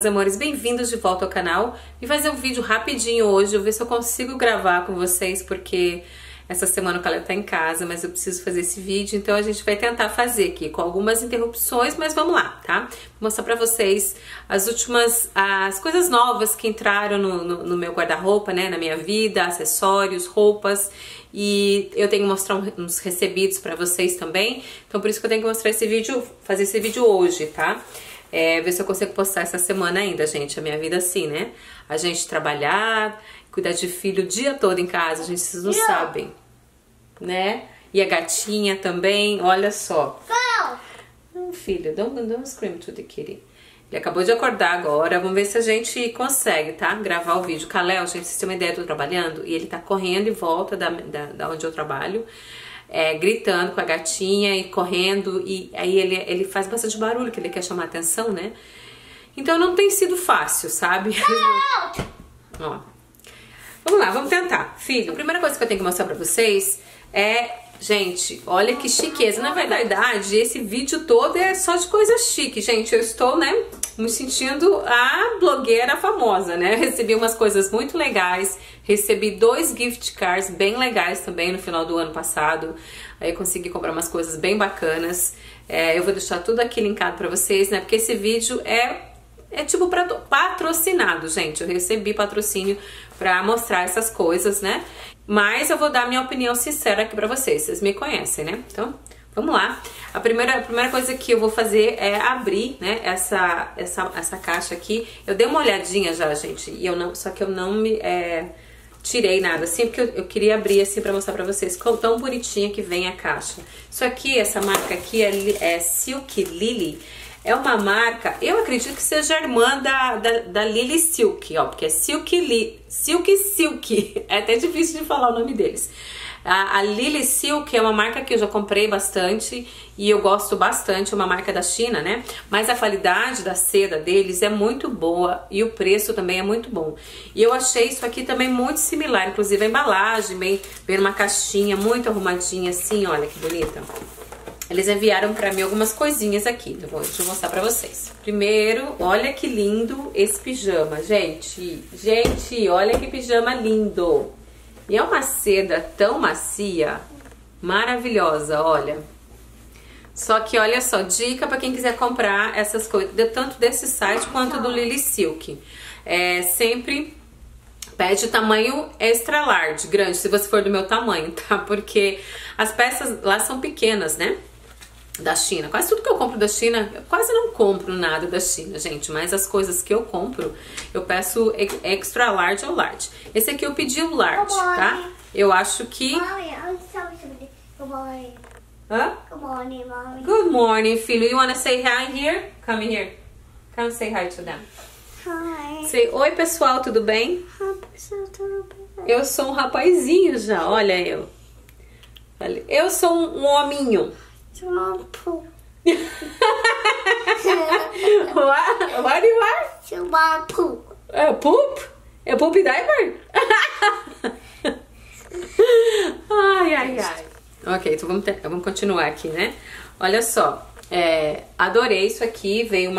Meus amores, bem-vindos de volta ao canal. Vim fazer um vídeo rapidinho hoje, eu vou ver se eu consigo gravar com vocês, porque essa semana o Caleb tá em casa, mas eu preciso fazer esse vídeo, então a gente vai tentar fazer aqui, com algumas interrupções, mas vamos lá, tá? Vou mostrar pra vocês as coisas novas que entraram no meu guarda-roupa, né, na minha vida, acessórios, roupas, e eu tenho que mostrar uns recebidos pra vocês também, então por isso que eu tenho que mostrar esse vídeo, fazer esse vídeo hoje, tá? Ver se eu consigo postar essa semana ainda, gente. A minha vida assim, né? A gente trabalhar, cuidar de filho o dia todo em casa, gente, vocês não sabem, né? E a gatinha também, olha só. Não, filho, don't scream to the kitty. Ele acabou de acordar agora, vamos ver se a gente consegue, tá? Gravar o vídeo. Kalel, gente, vocês têm uma ideia, eu tô trabalhando e ele tá correndo em volta da onde eu trabalho. Gritando com a gatinha e correndo, e aí ele faz bastante barulho, que ele quer chamar atenção, né? Então não tem sido fácil, sabe? Ó. Vamos lá, vamos tentar. Filho, a primeira coisa que eu tenho que mostrar pra vocês é... Gente, olha que chiqueza. Na verdade, esse vídeo todo é só de coisa chique, gente. Eu estou, né, me sentindo a blogueira famosa, né? Eu recebi umas coisas muito legais. Recebi 2 gift cards bem legais também no final do ano passado. Aí eu consegui comprar umas coisas bem bacanas. Eu vou deixar tudo aqui linkado pra vocês, né? Porque esse vídeo é tipo patrocinado, gente. Eu recebi patrocínio pra mostrar essas coisas, né? Mas eu vou dar minha opinião sincera aqui pra vocês. Vocês me conhecem, né? Então, vamos lá. A primeira coisa que eu vou fazer é abrir, né, essa caixa aqui. Eu dei uma olhadinha já, gente. E eu não, só que eu não me tirei nada, assim, porque eu queria abrir assim pra mostrar pra vocês quão tão bonitinha que vem a caixa. Isso aqui, essa marca aqui é SilkSilky. É uma marca, eu acredito que seja irmã da Lily Silk, ó, porque é SilkSilky, é até difícil de falar o nome deles. A Lily Silk é uma marca que eu já comprei bastante e eu gosto bastante, uma marca da China, né? Mas a qualidade da seda deles é muito boa e o preço também é muito bom. E eu achei isso aqui também muito similar, inclusive a embalagem, bem numa caixinha muito arrumadinha assim, olha que bonita. Eles enviaram pra mim algumas coisinhas aqui, tá bom? Deixa eu mostrar pra vocês. Primeiro, olha que lindo esse pijama, gente. Gente, olha que pijama lindo. E é uma seda tão macia, maravilhosa, olha. Só que, olha só, dica pra quem quiser comprar essas coisas, tanto desse site quanto do Lily Silk. Sempre... pede tamanho extra large, grande, se você for do meu tamanho, tá? Porque as peças lá são pequenas, né? Da China. Quase tudo que eu compro da China, eu quase não compro nada da China, gente. Mas as coisas que eu compro, eu peço extra large ou large. Esse aqui eu pedi o large, tá? Eu acho que... Hã? Good morning, mommy. Good morning, filho. You wanna say hi here? Come here. Come say hi to them. Sei. Oi pessoal, tudo bem? Eu sou um rapazinho já, olha eu. Eu sou um hominho. What do you are? Poop. Poop? É poop diaper? Ai, ai, ai. Ok, então vamos continuar aqui, né? Olha só. Adorei isso aqui, veio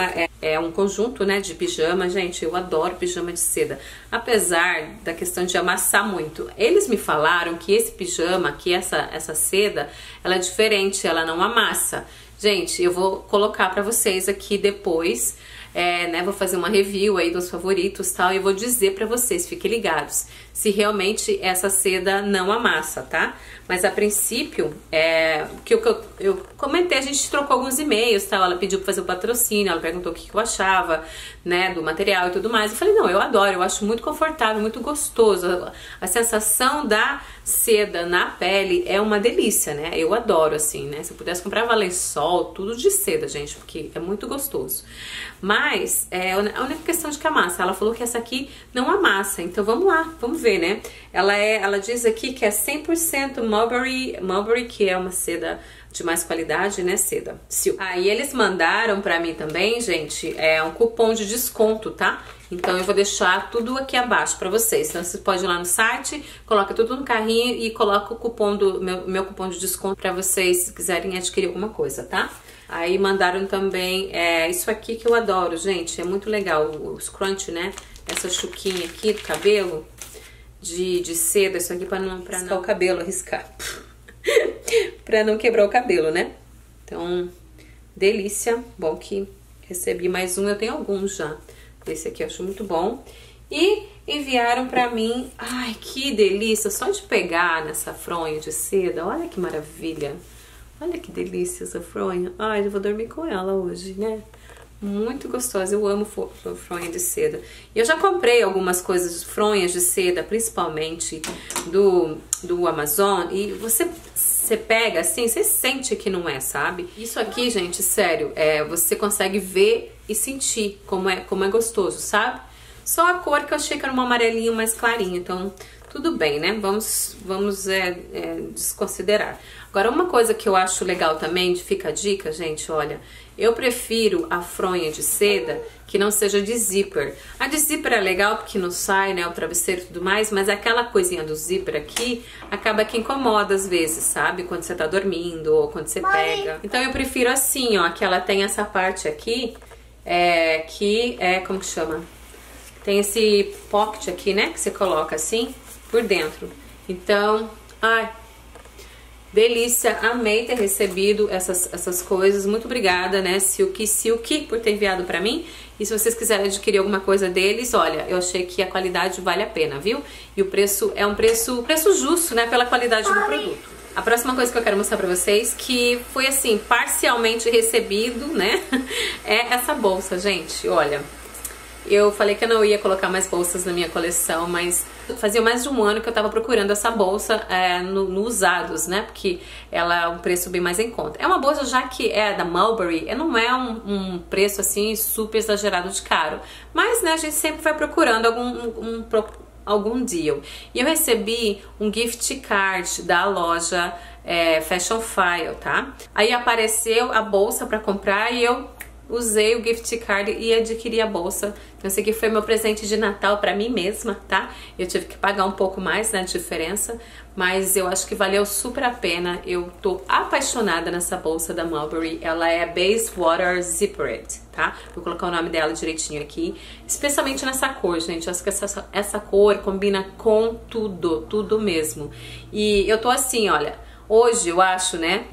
um conjunto, né, de pijama, gente, eu adoro pijama de seda, apesar da questão de amassar muito. Eles me falaram que esse pijama, que essa seda, ela é diferente, ela não amassa. Gente, eu vou colocar pra vocês aqui depois, né, vou fazer uma review aí dos favoritos e tal, e vou dizer pra vocês, fiquem ligados, se realmente essa seda não amassa, tá? Mas a princípio, eu comentei, a gente trocou alguns e-mails, tal, ela pediu pra fazer o patrocínio, ela perguntou o que eu achava, né, do material e tudo mais, eu falei, não, eu adoro, eu acho muito confortável, muito gostoso, a sensação da seda na pele é uma delícia, né, eu adoro assim, né, se eu pudesse comprar Valençol, tudo de seda, gente, porque é muito gostoso. Mas a única questão de que amassa, ela falou que essa aqui não amassa, então vamos lá, vamos ver, né? Ela diz aqui que é 100% Mulberry, que é uma seda de mais qualidade, né, seda. Aí eles mandaram pra mim também, gente, um cupom de desconto, tá? Então eu vou deixar tudo aqui abaixo pra vocês. Então você pode ir lá no site, coloca tudo no carrinho e coloca o cupom do meu cupom de desconto pra vocês, se quiserem adquirir alguma coisa, tá? Aí mandaram também isso aqui que eu adoro, gente. É muito legal, o scrunch, né? Essa chuquinha aqui do cabelo de seda. Isso aqui pra não o cabelo, arriscar. Pra não quebrar o cabelo, né? Então, delícia. Bom que recebi mais um. Eu tenho alguns já. Esse aqui eu acho muito bom. E enviaram pra mim... Ai, que delícia! Só de pegar nessa fronha de seda. Olha que maravilha! Olha que delícia essa fronha. Ai, eu vou dormir com ela hoje, né? Muito gostosa. Eu amo fronha de seda. E eu já comprei algumas coisas, fronhas de seda, principalmente do Amazon. E você pega assim, você sente que não é, sabe? Isso aqui, gente, sério, você consegue ver e sentir como é gostoso, sabe? Só a cor que eu achei que era um amarelinho mais clarinho, então... Tudo bem, né? Vamos desconsiderar. Agora, uma coisa que eu acho legal também, fica a dica, gente, olha. Eu prefiro a fronha de seda que não seja de zíper. A de zíper é legal porque não sai, né? O travesseiro e tudo mais, mas aquela coisinha do zíper aqui acaba que incomoda às vezes, sabe? Quando você tá dormindo ou quando você pega. Então, eu prefiro assim, ó, que ela tem essa parte aqui, como que chama? Tem esse pocket aqui, né? Que você coloca assim... por dentro. Então, ai, delícia, amei ter recebido essas coisas, muito obrigada, né, SilkSilky, por ter enviado pra mim, e se vocês quiserem adquirir alguma coisa deles, olha, eu achei que a qualidade vale a pena, viu, e o preço é um preço justo, né, pela qualidade do produto. A próxima coisa que eu quero mostrar pra vocês, que foi assim, parcialmente recebido, né, é essa bolsa, gente, olha. Eu falei que eu não ia colocar mais bolsas na minha coleção, mas fazia mais de um ano que eu tava procurando essa bolsa no usados, né? Porque ela é um preço bem mais em conta. É uma bolsa já que é da Mulberry, não é um preço assim super exagerado de caro. Mas, né, a gente sempre vai procurando algum deal. E eu recebi um gift card da loja Fashionphile, tá? Aí apareceu a bolsa pra comprar e eu... usei o gift card e adquiri a bolsa. Então esse aqui foi meu presente de Natal pra mim mesma, tá? Eu tive que pagar um pouco mais, né, de diferença. Mas eu acho que valeu super a pena. Eu tô apaixonada nessa bolsa da Mulberry. Ela é Bayswater Zippered, tá? Vou colocar o nome dela direitinho aqui. Especialmente nessa cor, gente. Eu acho que essa cor combina com tudo, tudo mesmo. E eu tô assim, olha... Hoje, eu acho, né?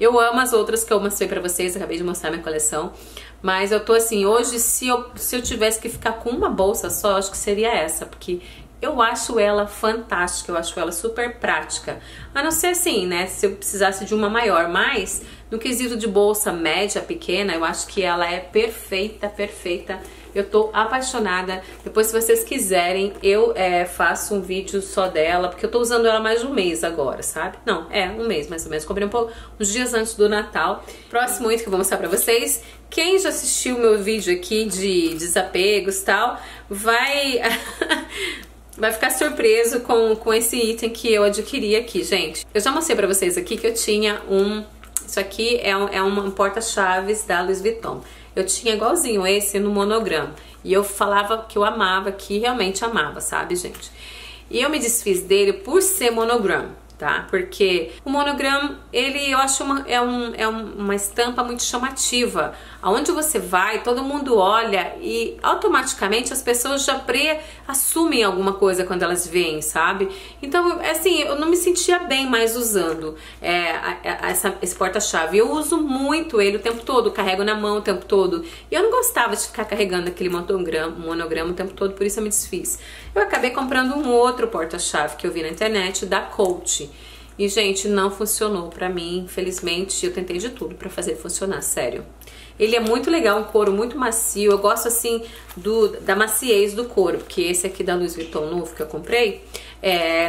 Eu amo as outras que eu mostrei pra vocês, acabei de mostrar minha coleção. Mas eu tô assim, hoje, se eu tivesse que ficar com uma bolsa só, eu acho que seria essa. Porque eu acho ela fantástica, eu acho ela super prática. A não ser assim, né? Se eu precisasse de uma maior, mas no quesito de bolsa média, pequena, eu acho que ela é perfeita, perfeita. Eu tô apaixonada. Depois, se vocês quiserem, eu faço um vídeo só dela, porque eu tô usando ela mais de um mês agora, sabe? Não, um mês mais ou menos. Comprei um pouco, uns dias antes do Natal. Próximo item que eu vou mostrar pra vocês. Quem já assistiu o meu vídeo aqui de desapegos e tal, vai ficar surpreso com esse item que eu adquiri aqui, gente. Eu já mostrei pra vocês aqui que eu tinha Isso aqui é um porta-chaves da Louis Vuitton. Eu tinha igualzinho esse no monograma. E eu falava que eu amava, que realmente amava, sabe, gente? E eu me desfiz dele por ser monograma, tá? Porque o monograma, ele, eu acho uma estampa muito chamativa. Aonde você vai, todo mundo olha e automaticamente as pessoas já assumem alguma coisa quando elas veem, sabe? Então, assim, eu não me sentia bem mais usando esse porta-chave. Eu uso muito ele o tempo todo, carrego na mão o tempo todo. E eu não gostava de ficar carregando aquele monograma o tempo todo, por isso eu me desfiz. Eu acabei comprando um outro porta-chave que eu vi na internet, da Coach. E, gente, não funcionou pra mim, infelizmente. Eu tentei de tudo pra fazer funcionar, sério. Ele é muito legal, um couro muito macio. Eu gosto, assim, da maciez do couro, porque esse aqui da Louis Vuitton novo que eu comprei,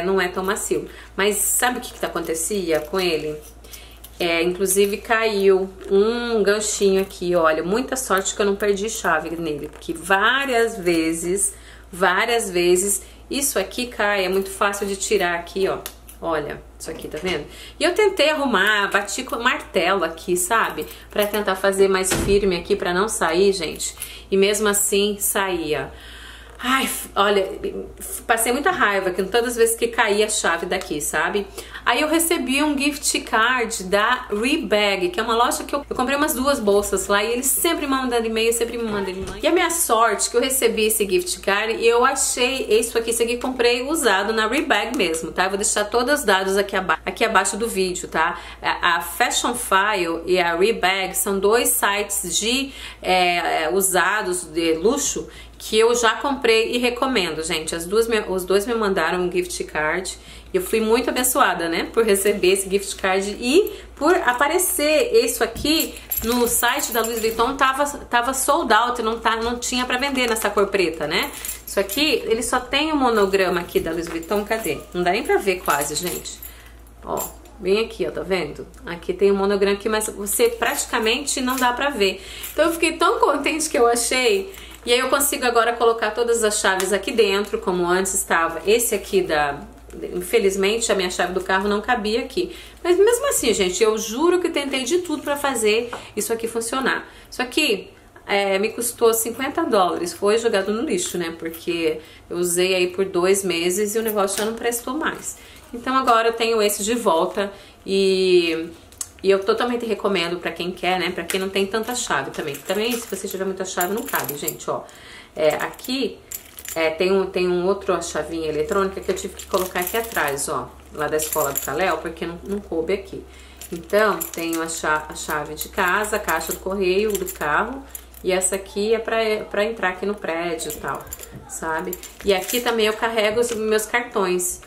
não é tão macio. Mas sabe o que acontecia com ele? Inclusive caiu um ganchinho aqui, olha. Muita sorte que eu não perdi chave nele, porque várias vezes, isso aqui cai, é muito fácil de tirar aqui, ó. Olha, isso aqui, tá vendo? E eu tentei arrumar, bati com martelo aqui, sabe? Pra tentar fazer mais firme aqui, pra não sair, gente. E mesmo assim, saía. Ai, olha, passei muita raiva que todas as vezes que caía a chave daqui, sabe? Aí eu recebi um gift card da Rebag, que é uma loja que eu comprei umas duas bolsas lá e eles sempre me mandam e-mail, sempre me mandam e-mail. E a minha sorte que eu recebi esse gift card e eu achei isso aqui comprei usado na Rebag mesmo, tá? Eu vou deixar todos os dados aqui abaixo do vídeo, tá? A Fashionphile e a Rebag são dois sites de usados de luxo que eu já comprei e recomendo, gente. Os dois me mandaram um gift card. Eu fui muito abençoada, né? Por receber esse gift card e por aparecer isso aqui no site da Louis Vuitton. Tava sold out, não tinha pra vender nessa cor preta, né? Isso aqui, ele só tem o monograma aqui da Louis Vuitton. Cadê? Não dá nem pra ver quase, gente. Ó, bem aqui, ó, tá vendo? Aqui tem um monograma aqui, mas você praticamente não dá pra ver. Então eu fiquei tão contente que eu achei... E aí eu consigo agora colocar todas as chaves aqui dentro, como antes estava. Esse aqui da... Infelizmente, a minha chave do carro não cabia aqui. Mas mesmo assim, gente, eu juro que tentei de tudo pra fazer isso aqui funcionar. Isso aqui me custou 50 dólares. Foi jogado no lixo, né? Porque eu usei aí por 2 meses e o negócio já não prestou mais. Então agora eu tenho esse de volta e... eu totalmente recomendo pra quem quer, né? Pra quem não tem tanta chave também. Também, se você tiver muita chave, não cabe, gente, ó. Aqui tem um outro, ó, chavinha eletrônica que eu tive que colocar aqui atrás, ó. Lá da escola do Caléu, porque não coube aqui. Então, tenho a chave de casa, a caixa do correio, do carro. E essa aqui é pra entrar aqui no prédio e tal, sabe? E aqui também eu carrego os meus cartões.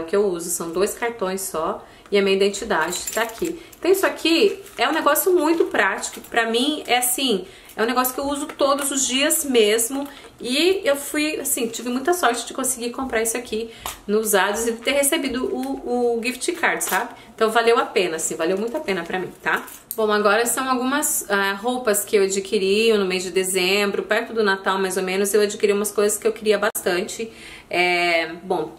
O que eu uso são 2 cartões só. E a minha identidade tá aqui. Então isso aqui é um negócio muito prático. Pra mim é assim, é um negócio que eu uso todos os dias mesmo. E eu fui, assim, tive muita sorte de conseguir comprar isso aqui nos usados e de ter recebido o gift card, sabe? Então valeu a pena, assim, valeu muito a pena pra mim, tá? Bom, agora são algumas roupas que eu adquiri no mês de dezembro, perto do Natal mais ou menos. Eu adquiri umas coisas que eu queria bastante. Bom...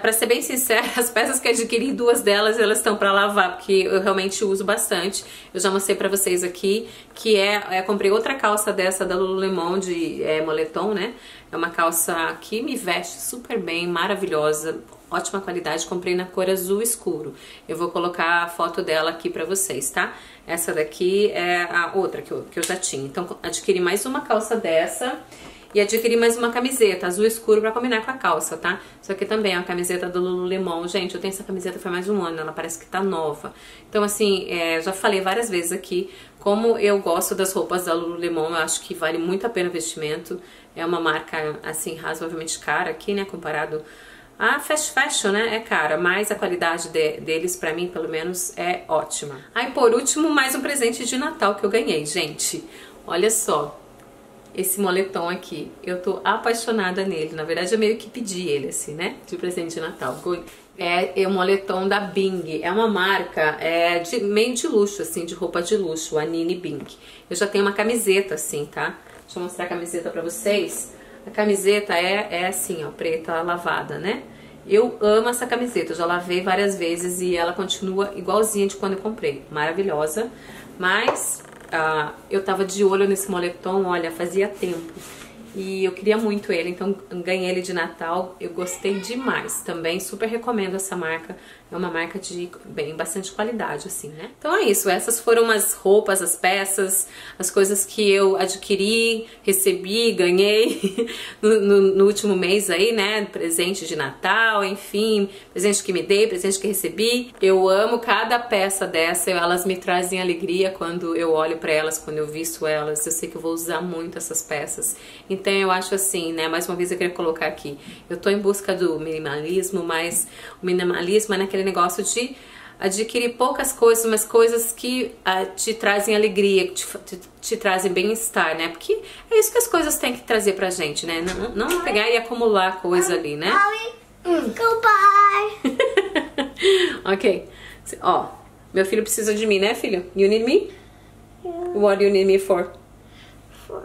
Pra ser bem sincera, as peças que adquiri, 2 delas, elas estão pra lavar, porque eu realmente uso bastante. Eu já mostrei pra vocês aqui, que comprei outra calça dessa da Lululemon, de moletom, né? É uma calça que me veste super bem, maravilhosa, ótima qualidade. Comprei na cor azul escuro. Eu vou colocar a foto dela aqui pra vocês, tá? Essa daqui é a outra que eu já tinha. Então, adquiri mais uma calça dessa... E adquiri mais uma camiseta azul escuro pra combinar com a calça, tá? Isso aqui também é uma camiseta do Lululemon. Gente, eu tenho essa camiseta faz mais de 1 ano, ela parece que tá nova. Então, assim, já falei várias vezes aqui como eu gosto das roupas da Lululemon. Eu acho que vale muito a pena o investimento. É uma marca, assim, razoavelmente cara aqui, né? Comparado a fast fashion, né? É cara, mas a qualidade deles, pra mim, pelo menos, é ótima. Aí, por último, mais um presente de Natal que eu ganhei, gente. Olha só. Esse moletom aqui, eu tô apaixonada nele. Na verdade, eu meio que pedi ele, assim, né? De presente de Natal. É o moletom da Bing. É uma marca meio de luxo, assim, de roupa de luxo. Anine Bing. Eu já tenho uma camiseta, assim, tá? Deixa eu mostrar a camiseta pra vocês. A camiseta é assim, ó, preta lavada, né? Eu amo essa camiseta. Eu já lavei várias vezes e ela continua igualzinha de quando eu comprei. Maravilhosa. Mas... eu tava de olho nesse moletom, olha, fazia tempo. E eu queria muito ele, então ganhei ele de Natal. Eu gostei demais também, super recomendo essa marca. É uma marca de, bastante qualidade, assim, né? Então é isso, essas foram as roupas, as peças, as coisas que eu adquiri, recebi, ganhei no último mês aí, né? Presente de Natal, enfim, presente que me dei, presente que recebi. Eu amo cada peça dessa, elas me trazem alegria quando eu olho pra elas, quando eu visto elas. Eu sei que eu vou usar muito essas peças. Então eu acho assim, né? Mais uma vez eu queria colocar aqui. Eu tô em busca do minimalismo, mas o minimalismo é naquele negócio de adquirir poucas coisas, mas coisas que te trazem alegria, que te trazem bem-estar, né? Porque é isso que as coisas têm que trazer pra gente, né? Não pegar e acumular coisa ali, né? Goodbye! Ok. Ó, meu filho precisa de mim, né, filho? You need me? Yeah. What do you need me for? For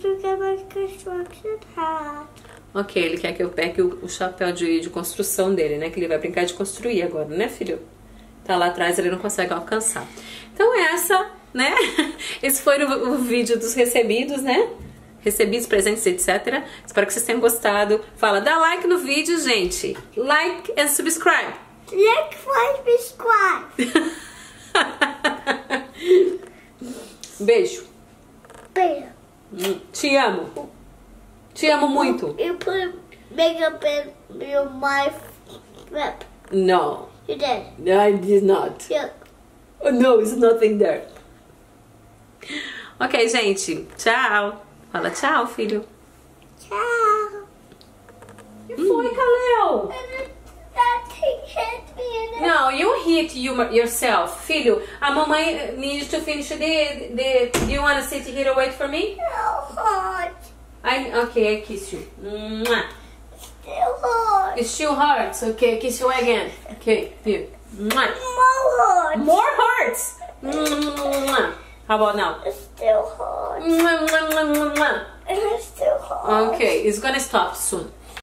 to get my construction hat. Ok, ele quer que eu pegue o chapéu de construção dele, né? Que ele vai brincar de construir agora, né, filho? Tá lá atrás, ele não consegue alcançar. Então esse foi o vídeo dos recebidos, né? recebidos, presentes, etc. Espero que vocês tenham gostado. Fala, dá like no vídeo, gente. Like and subscribe. Like and subscribe. Beijo. Beijo. Te amo. Te amo muito. You put makeup in your mouth. No. You did. No, I did not. Yeah. Oh, no, it's nothing there. Ok, gente. Tchau. Fala tchau, filho. Tchau. O que foi, Kaleo? That thing hit me. No, you hit yourself. Filho, a mamãe needs to finish the... Do you want to sit here and wait for me? Still hurt. Okay, I kiss you. Mwah. Still hurt. It still hurts. Okay, kiss you again. Okay, here. Mwah. More hurts. More hurts. Mwah. How about now? It's still hot. It's still hot. Okay, it's gonna stop soon.